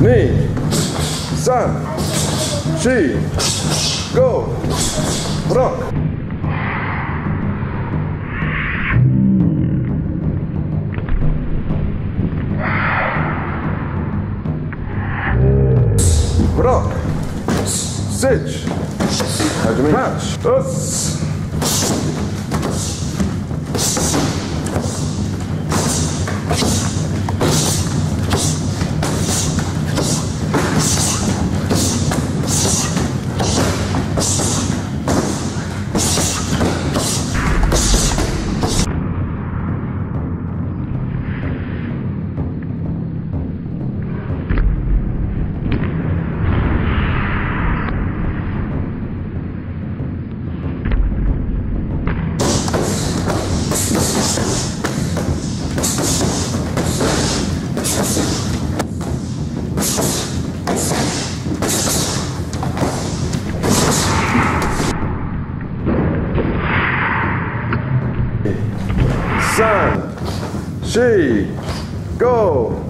ni, san, shi, go, rock. Rock, sit, catch, us. San, shi, go.